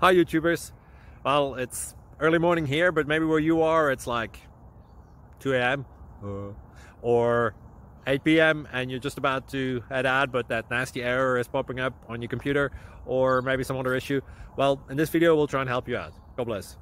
Hi YouTubers. Well, it's early morning here, but maybe where you are it's like 2 a.m. Or 8 p.m. and you're just about to head out, but that nasty error is popping up on your computer or maybe some other issue. Well, in this video we'll try and help you out. God bless.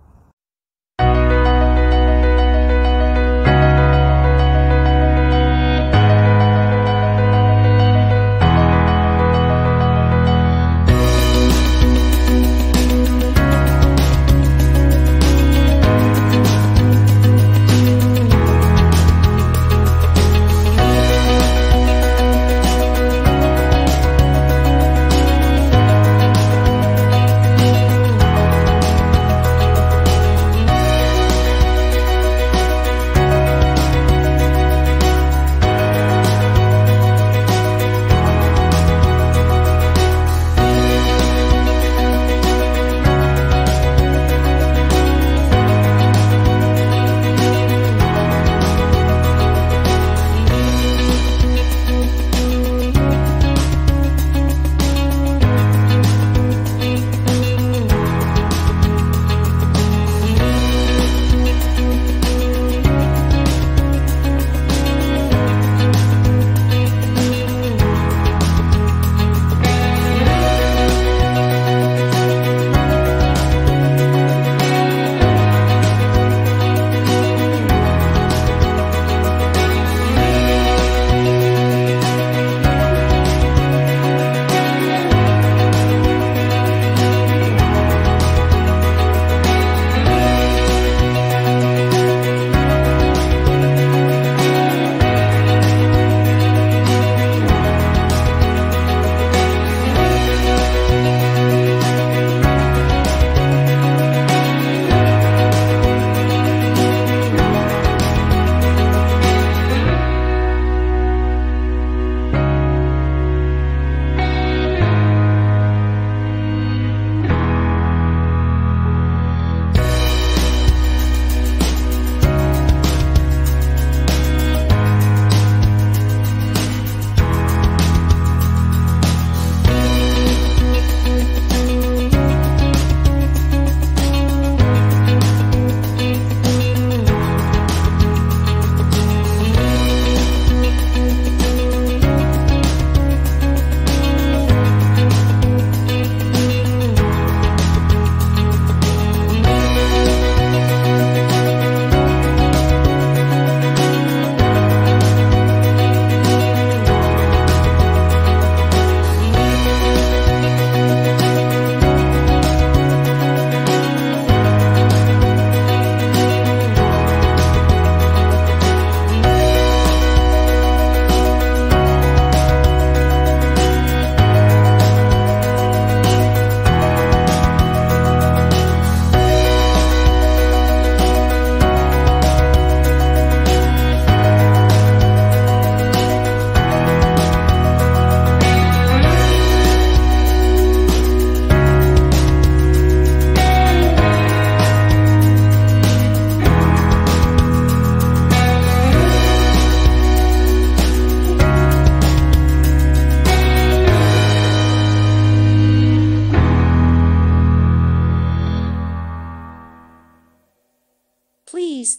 Please